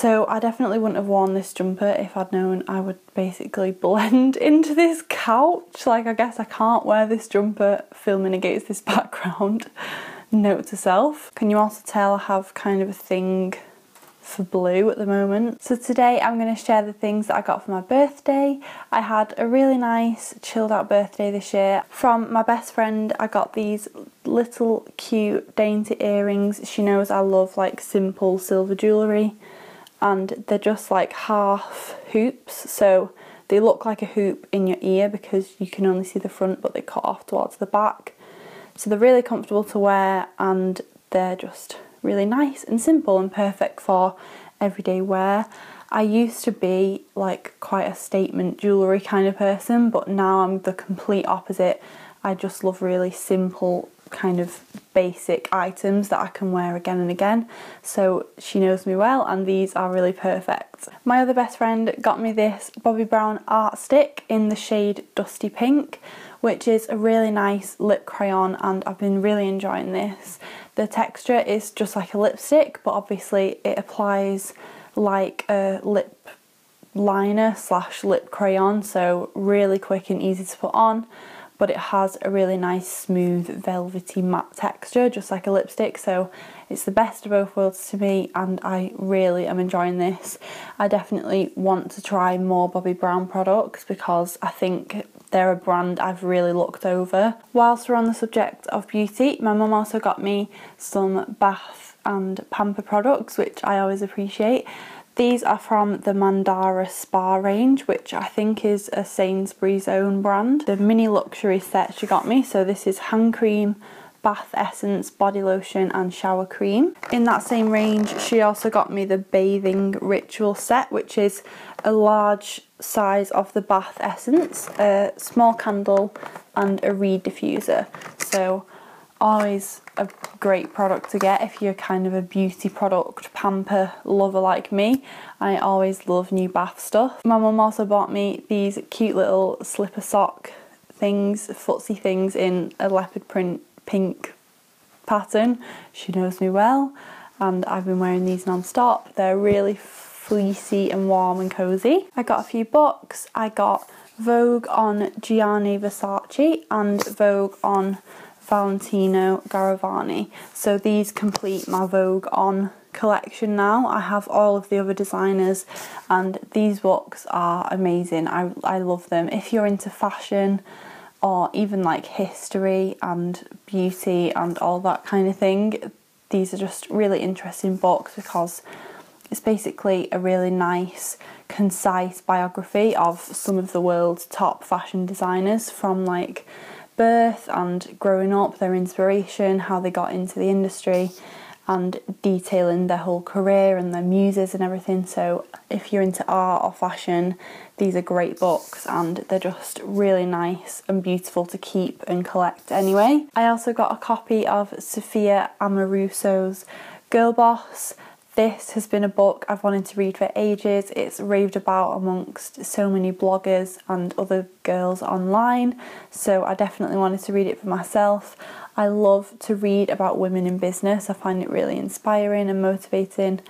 So I definitely wouldn't have worn this jumper if I'd known I would basically blend into this couch. Like, I guess I can't wear this jumper filming against this background. Note to self. Can you also tell I have kind of a thing for blue at the moment? So today I'm going to share the things that I got for my birthday. I had a really nice chilled out birthday this year. From my best friend I got these little cute dainty earrings. She knows I love like simple silver jewellery, and they're just like half hoops, so they look like a hoop in your ear because you can only see the front but they cut off towards the back. So they're really comfortable to wear and they're just really nice and simple and perfect for everyday wear. I used to be like quite a statement jewellery kind of person, but now I'm the complete opposite. I just love really simple kind of basic items that I can wear again and again, so she knows me well and these are really perfect. My other best friend got me this Bobbi Brown art stick in the shade Dusty Pink, which is a really nice lip crayon, and I've been really enjoying this. The texture is just like a lipstick, but obviously it applies like a lip liner slash lip crayon, so really quick and easy to put on, but it has a really nice smooth velvety matte texture just like a lipstick, so it's the best of both worlds to me and I really am enjoying this. I definitely want to try more Bobbi Brown products because I think they're a brand I've really looked over. Whilst we're on the subject of beauty, my mum also got me some bath and pamper products, which I always appreciate. These are from the Mandara Spa range, which I think is a Sainsbury's own brand. The mini luxury set she got me, so this is hand cream, bath essence, body lotion and shower cream. In that same range she also got me the bathing ritual set, which is a large size of the bath essence, a small candle and a reed diffuser. So always a great product to get if you're kind of a beauty product pamper lover like me. I always love new bath stuff. My mum also bought me these cute little slipper sock things, footsie things in a leopard print pink pattern. She knows me well and I've been wearing these non-stop. They're really fleecy and warm and cozy. I got a few books. I got Vogue on Gianni Versace and Vogue on Valentino Garavani, so these complete my Vogue on collection now. I have all of the other designers and these books are amazing. I love them. If you're into fashion or even like history and beauty and all that kind of thing, these are just really interesting books because it's basically a really nice, concise biography of some of the world's top fashion designers from like birth and growing up, their inspiration, how they got into the industry and detailing their whole career and their muses and everything. So if you're into art or fashion, these are great books and they're just really nice and beautiful to keep and collect anyway. I also got a copy of Sophia Amoruso's Girlboss. This has been a book I've wanted to read for ages. It's raved about amongst so many bloggers and other girls online, so I definitely wanted to read it for myself. I love to read about women in business. I find it really inspiring and motivating,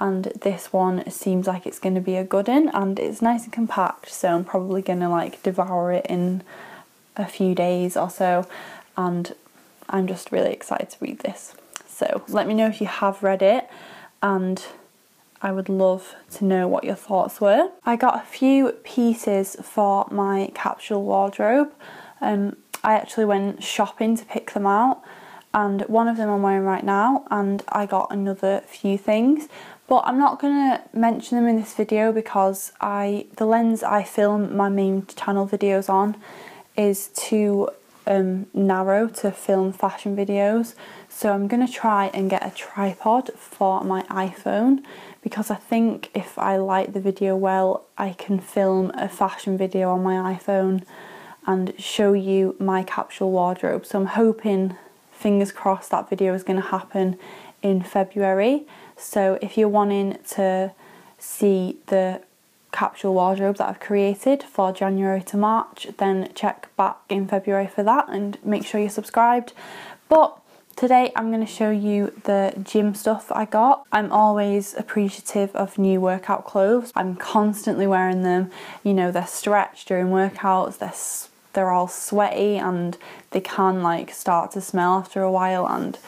and this one seems like it's going to be a good one, and it's nice and compact, so I'm probably going to like devour it in a few days or so, and I'm just really excited to read this. So let me know if you have read it, and I would love to know what your thoughts were. I got a few pieces for my capsule wardrobe. I actually went shopping to pick them out, and one of them I'm wearing right now, and I got another few things, but I'm not gonna mention them in this video because the lens I film my main channel videos on is too narrow to film fashion videos, so I'm gonna try and get a tripod for my iPhone because I think if I light the video well I can film a fashion video on my iPhone and show you my capsule wardrobe. So I'm hoping, fingers crossed, that video is going to happen in February, so if you're wanting to see the capsule wardrobe that I've created for January to March, then check back in February for that and make sure you're subscribed. But Today I'm going to show you the gym stuff I got. I'm always appreciative of new workout clothes. I'm constantly wearing them, you know, they're stretched during workouts, they're all sweaty and they can like start to smell after a while, and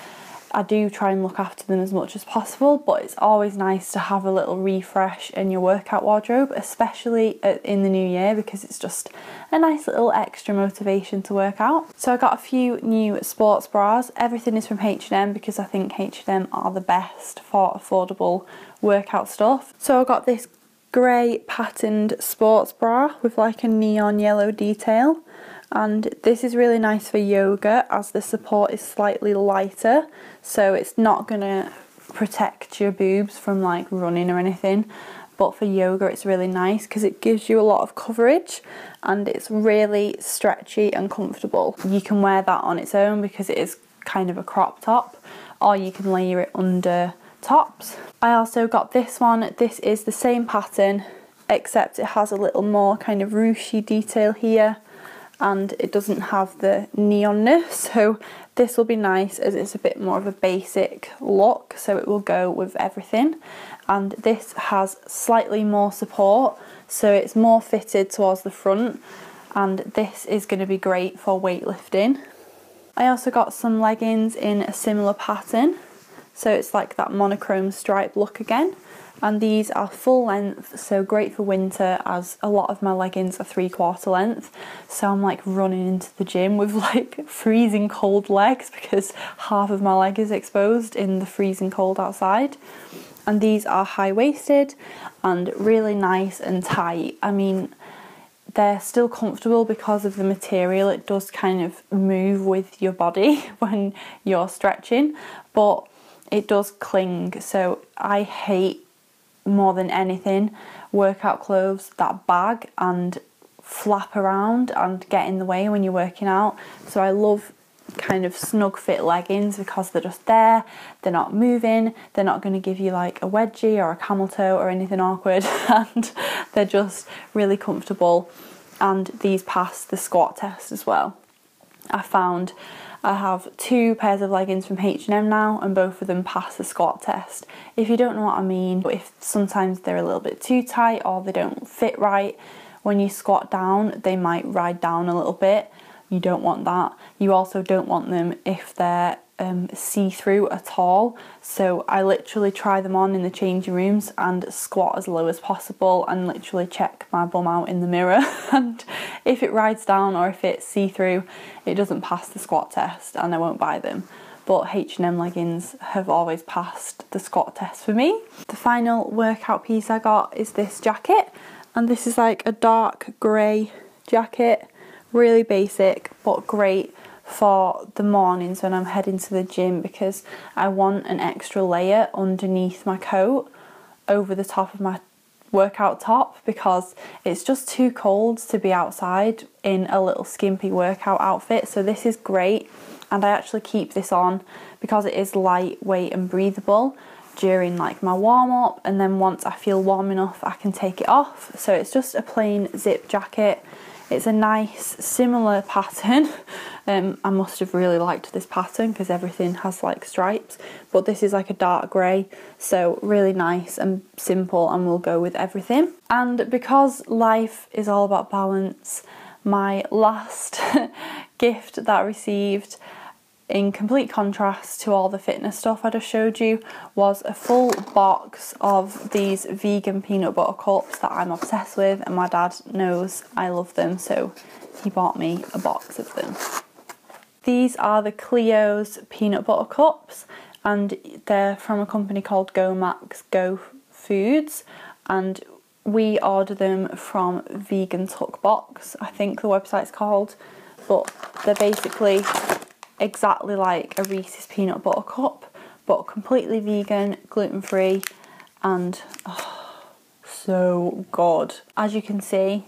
I do try and look after them as much as possible, but it's always nice to have a little refresh in your workout wardrobe, especially in the new year, because it's just a nice little extra motivation to work out. So I got a few new sports bras. Everything is from H&M because I think H&M are the best for affordable workout stuff. So I got this grey patterned sports bra with like a neon yellow detail, and this is really nice for yoga as the support is slightly lighter, so it's not gonna protect your boobs from like running or anything, but for yoga it's really nice because it gives you a lot of coverage and it's really stretchy and comfortable. You can wear that on its own because it is kind of a crop top, or you can layer it under tops. I also got this one. This is the same pattern except it has a little more kind of ruchy detail here, and it doesn't have the neonness, so this will be nice as it's a bit more of a basic look, so it will go with everything. And this has slightly more support, so it's more fitted towards the front, and this is going to be great for weightlifting. I also got some leggings in a similar pattern, so it's like that monochrome stripe look again, and these are full length, so great for winter as a lot of my leggings are 3/4 length, so I'm like running into the gym with like freezing cold legs because half of my leg is exposed in the freezing cold outside. And these are high-waisted and really nice and tight. I mean, they're still comfortable because of the material. It does kind of move with your body when you're stretching, but it does cling, so I hate more than anything workout clothes that bag and flap around and get in the way when you're working out. So I love kind of snug fit leggings because they're just there, they're not moving, they're not going to give you like a wedgie or a camel toe or anything awkward, and they're just really comfortable, and these pass the squat test as well. I found I have 2 pairs of leggings from H&M now, and both of them pass the squat test. If you don't know what I mean, if sometimes they're a little bit too tight or they don't fit right, when you squat down they might ride down a little bit. You don't want that. You also don't want them if they're see-through at all, so I literally try them on in the changing rooms and squat as low as possible and literally check my bum out in the mirror, and if it rides down or if it's see-through it doesn't pass the squat test and I won't buy them. But H&M leggings have always passed the squat test for me. The final workout piece I got is this jacket, and this is like a dark grey jacket, really basic but great for the mornings when I'm heading to the gym, because I want an extra layer underneath my coat over the top of my workout top, because it's just too cold to be outside in a little skimpy workout outfit. So this is great, and I actually keep this on because it is lightweight and breathable during like my warm-up, and then once I feel warm enough I can take it off. So it's just a plain zip jacket. It's a nice similar pattern. I must have really liked this pattern because everything has like stripes, but this is like a dark grey, so really nice and simple and will go with everything. And because life is all about balance, my last gift that I received, in complete contrast to all the fitness stuff I just showed you, was a full box of these vegan peanut butter cups that I'm obsessed with, and my dad knows I love them, so he bought me a box of them. These are the Cleo's peanut butter cups, and they're from a company called Go Max Go Foods, and we order them from Vegan Tuck Box, I think the website's called, but they're basically exactly like a Reese's peanut butter cup, but completely vegan, gluten-free, and oh, so good. As you can see,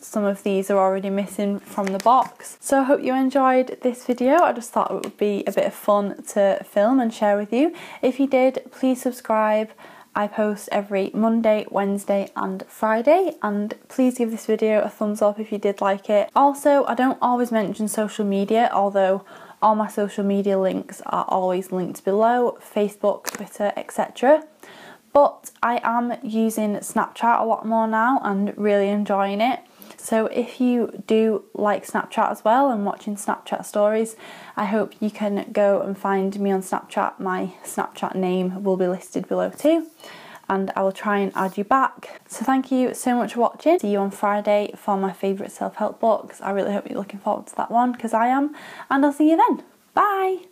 some of these are already missing from the box. So I hope you enjoyed this video. I just thought it would be a bit of fun to film and share with you. If you did, please subscribe. I post every Monday, Wednesday and Friday, and please give this video a thumbs up if you did like it. Also, I don't always mention social media, although All my social media links are always linked below, Facebook, Twitter, etc. But I am using Snapchat a lot more now and really enjoying it. So if you do like Snapchat as well and watching Snapchat stories, I hope you can go and find me on Snapchat. My Snapchat name will be listed below too, and I will try and add you back. So thank you so much for watching. See you on Friday for my favourite self-help books. I really hope you're looking forward to that one, because I am, and I'll see you then. Bye!